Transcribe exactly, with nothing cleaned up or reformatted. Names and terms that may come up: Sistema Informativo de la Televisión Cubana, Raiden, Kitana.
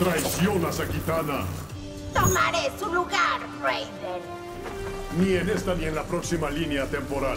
¡Traicionas a Kitana! ¡Tomaré su lugar, Raiden! Ni en esta ni en la próxima línea temporal.